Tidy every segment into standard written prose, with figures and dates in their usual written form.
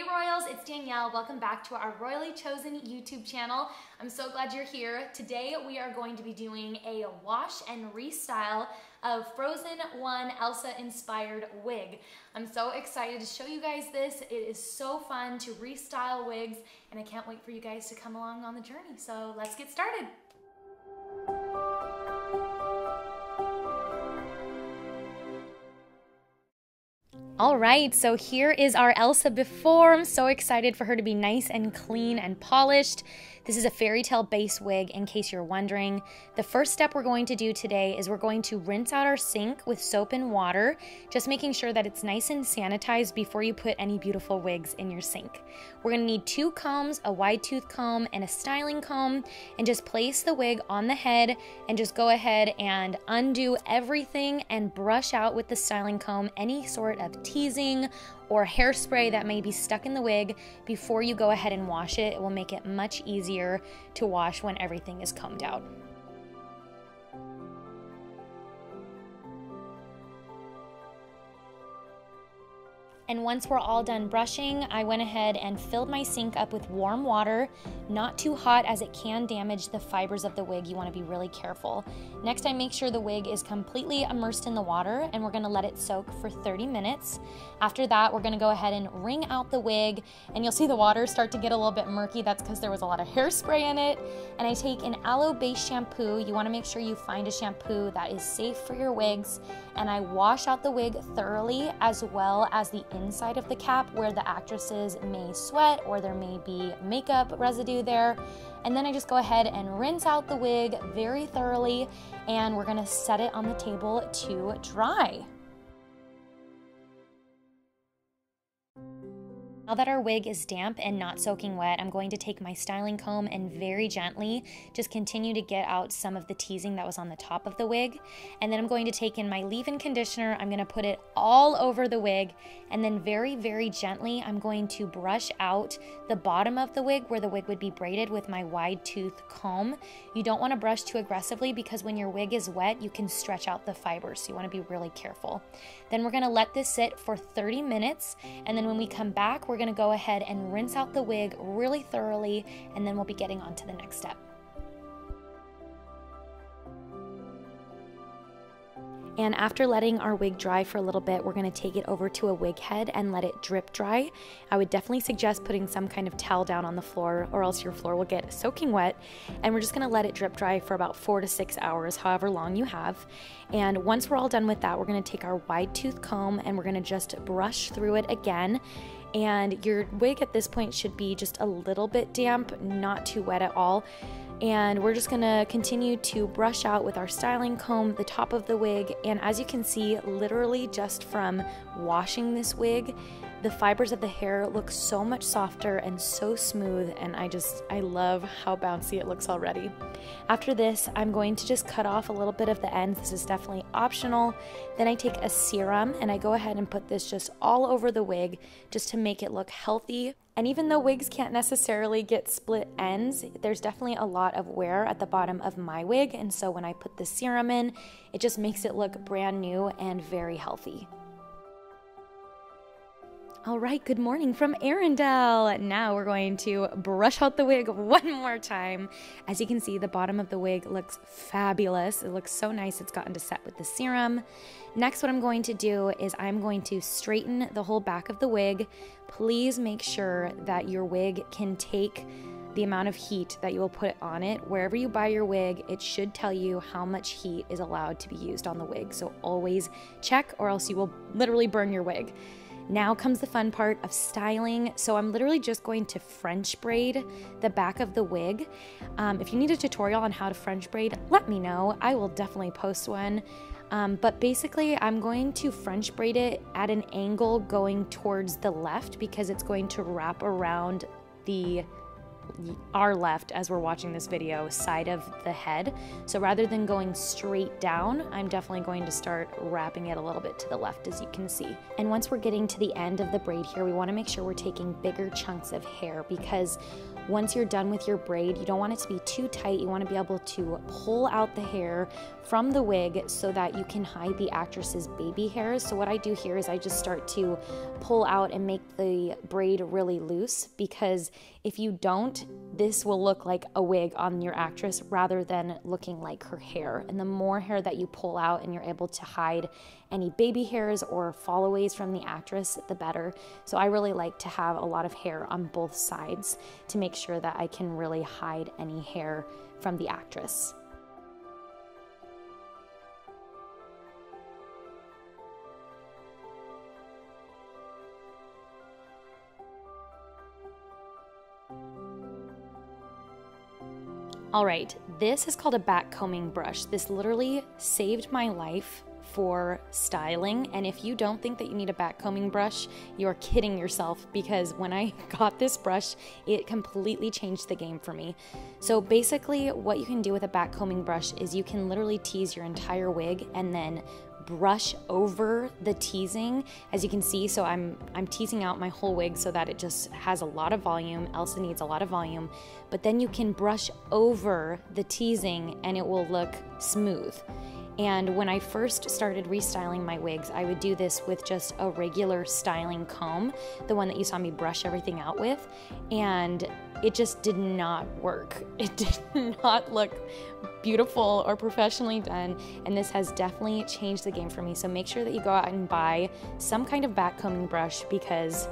Hey Royals, it's Danielle. Welcome back to our Royally Chosen YouTube channel. I'm so glad you're here. Today we are going to be doing a wash and restyle of Frozen 1 Elsa inspired wig. I'm so excited to show you guys this. It is so fun to restyle wigs and I can't wait for you guys to come along on the journey. So let's get started. All right, so here is our Elsa before. I'm so excited for her to be nice and clean and polished. This is a fairy tale base wig, in case you're wondering. The first step we're going to do today is we're going to rinse out our sink with soap and water, just making sure that it's nice and sanitized before you put any beautiful wigs in your sink. We're gonna need two combs, a wide tooth comb and a styling comb, and just place the wig on the head and just go ahead and undo everything and brush out with the styling comb any sort of teasing or hairspray that may be stuck in the wig before you go ahead and wash it. It will make it much easier to wash when everything is combed out. And once we're all done brushing, I went ahead and filled my sink up with warm water, not too hot as it can damage the fibers of the wig. You wanna be really careful. Next, I make sure the wig is completely immersed in the water and we're gonna let it soak for 30 minutes. After that, we're gonna go ahead and wring out the wig and you'll see the water start to get a little bit murky. That's because there was a lot of hairspray in it. And I take an aloe base shampoo. You wanna make sure you find a shampoo that is safe for your wigs. And I wash out the wig thoroughly as well as the inside of the cap where the actresses may sweat or there may be makeup residue there. And then I just go ahead and rinse out the wig very thoroughly and we're gonna set it on the table to dry. Now that our wig is damp and not soaking wet, I'm going to take my styling comb and very gently just continue to get out some of the teasing that was on the top of the wig. And then I'm going to take in my leave-in conditioner. I'm gonna put it all over the wig. And then very, very gently, I'm going to brush out the bottom of the wig where the wig would be braided with my wide tooth comb. You don't wanna brush too aggressively because when your wig is wet, you can stretch out the fibers. So you wanna be really careful. Then we're gonna let this sit for 30 minutes. And then when we come back, we're gonna go ahead and rinse out the wig really thoroughly and then we'll be getting on to the next step. And after letting our wig dry for a little bit, we're gonna take it over to a wig head and let it drip dry. I would definitely suggest putting some kind of towel down on the floor or else your floor will get soaking wet. And we're just gonna let it drip dry for about 4 to 6 hours, however long you have. And once we're all done with that, we're gonna take our wide tooth comb and we're gonna just brush through it again. And your wig at this point should be just a little bit damp, not too wet at all. And we're just gonna continue to brush out with our styling comb the top of the wig. And as you can see, literally just from washing this wig, the fibers of the hair look so much softer and so smooth. And I love how bouncy it looks already. After this, I'm going to just cut off a little bit of the ends. This is definitely optional. Then I take a serum and I go ahead and put this just all over the wig just to make it look healthy. And even though wigs can't necessarily get split ends, there's definitely a lot of wear at the bottom of my wig. And so when I put the serum in, it just makes it look brand new and very healthy. All right, good morning from Arendelle. Now we're going to brush out the wig one more time. As you can see, the bottom of the wig looks fabulous. It looks so nice. It's gotten to set with the serum. Next, what I'm going to do is I'm going to straighten the whole back of the wig. Please make sure that your wig can take the amount of heat that you will put on it. Wherever you buy your wig, it should tell you how much heat is allowed to be used on the wig. So always check or else you will literally burn your wig. Now comes the fun part of styling. So I'm literally just going to French braid the back of the wig. If you need a tutorial on how to French braid, let me know. I will definitely post one. But basically I'm going to French braid it at an angle going towards the left because it's going to wrap around the are left as we're watching this video side of the head. So rather than going straight down, I'm definitely going to start wrapping it a little bit to the left, as you can see. And once we're getting to the end of the braid here, we want to make sure we're taking bigger chunks of hair, because once you're done with your braid, you don't want it to be too tight. You want to be able to pull out the hair from the wig so that you can hide the actress's baby hairs. So what I do here is I just start to pull out and make the braid really loose, because if you don't, this will look like a wig on your actress rather than looking like her hair. And the more hair that you pull out and you're able to hide any baby hairs or fallaways from the actress, the better. So I really like to have a lot of hair on both sides to make sure that I can really hide any hair from the actress. All right, this is called a backcombing brush. This literally saved my life for styling, and if you don't think that you need a backcombing brush, you're kidding yourself, because when I got this brush, it completely changed the game for me. So basically, what you can do with a backcombing brush is you can literally tease your entire wig and then brush over the teasing, as you can see. So I'm teasing out my whole wig so that it just has a lot of volume. Elsa needs a lot of volume, but then you can brush over the teasing and it will look smooth. And when I first started restyling my wigs, I would do this with just a regular styling comb, the one that you saw me brush everything out with, and it just did not work. It did not look beautiful or professionally done, and this has definitely changed the game for me. So make sure that you go out and buy some kind of backcombing brush, because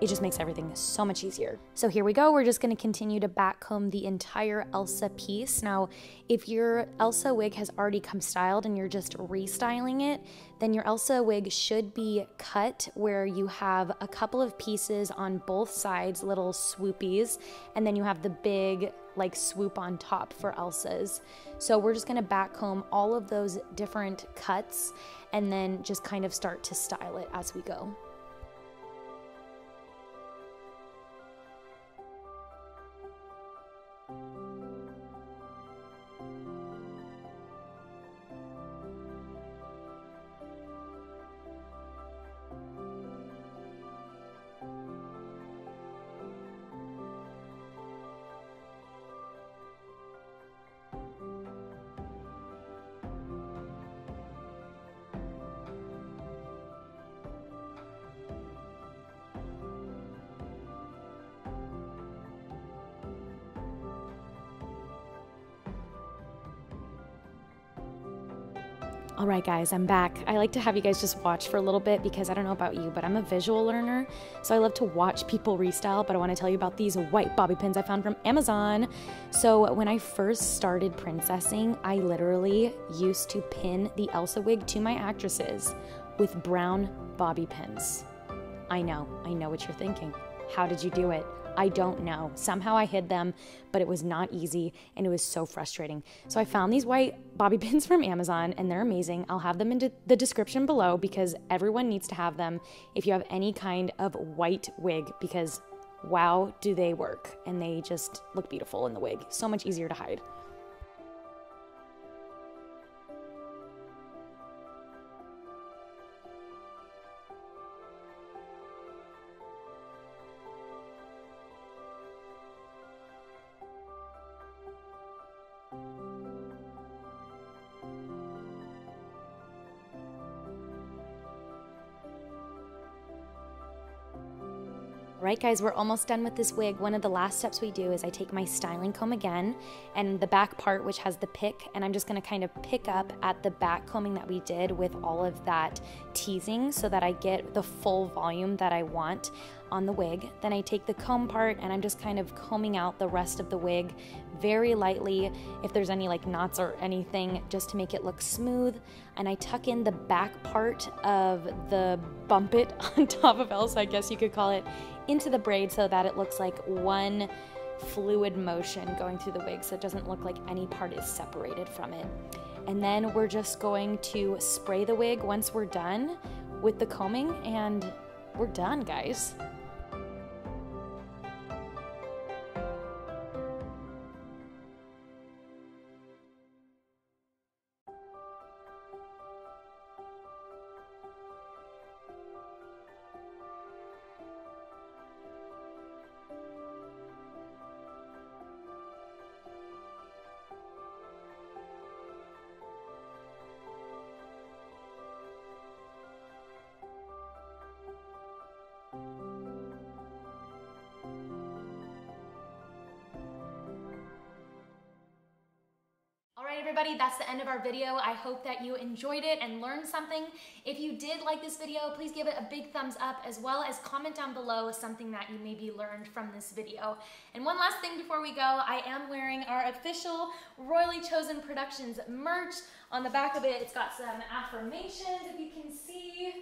it just makes everything so much easier. So here we go. We're just going to continue to backcomb the entire Elsa piece. Now, if your Elsa wig has already come styled and you're just restyling it, then your Elsa wig should be cut where you have a couple of pieces on both sides, little swoopies, and then you have the big like swoop on top for Elsa's. So we're just gonna backcomb all of those different cuts and then just kind of start to style it as we go. All right, guys, I'm back. I like to have you guys just watch for a little bit, because I don't know about you, but I'm a visual learner, so I love to watch people restyle. But I want to tell you about these white bobby pins I found from Amazon. So when I first started princessing, I literally used to pin the Elsa wig to my actresses with brown bobby pins. I know what you're thinking. How did you do it? I don't know. Somehow I hid them, but it was not easy and it was so frustrating. So I found these white bobby pins from Amazon and they're amazing. I'll have them in the description below, because everyone needs to have them if you have any kind of white wig, because wow, do they work, and they just look beautiful in the wig. So much easier to hide. Right, guys, we're almost done with this wig. One of the last steps we do is I take my styling comb again and the back part, which has the pick, and I'm just gonna kind of pick up at the back combing that we did with all of that teasing so that I get the full volume that I want on the wig. Then I take the comb part and I'm just kind of combing out the rest of the wig very lightly, if there's any like knots or anything, just to make it look smooth. And I tuck in the back part of the bump it on top of Elsa, I guess you could call it, into the braid so that it looks like one fluid motion going through the wig, so it doesn't look like any part is separated from it. And then we're just going to spray the wig once we're done with the combing, and we're done, guys. everybody, that's the end of our video. I hope that you enjoyed it and learned something. If you did like this video, please give it a big thumbs up, as well as comment down below something that you maybe learned from this video. And one last thing before we go, I am wearing our official Royally Chosen Productions merch. On the back of it, it's got some affirmations, if you can see.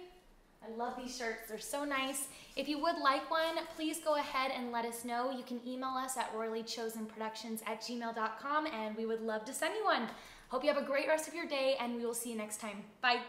I love these shirts, they're so nice. If you would like one, please go ahead and let us know. You can email us at royallychosenproductions@gmail.com and we would love to send you one. Hope you have a great rest of your day and we will see you next time. Bye.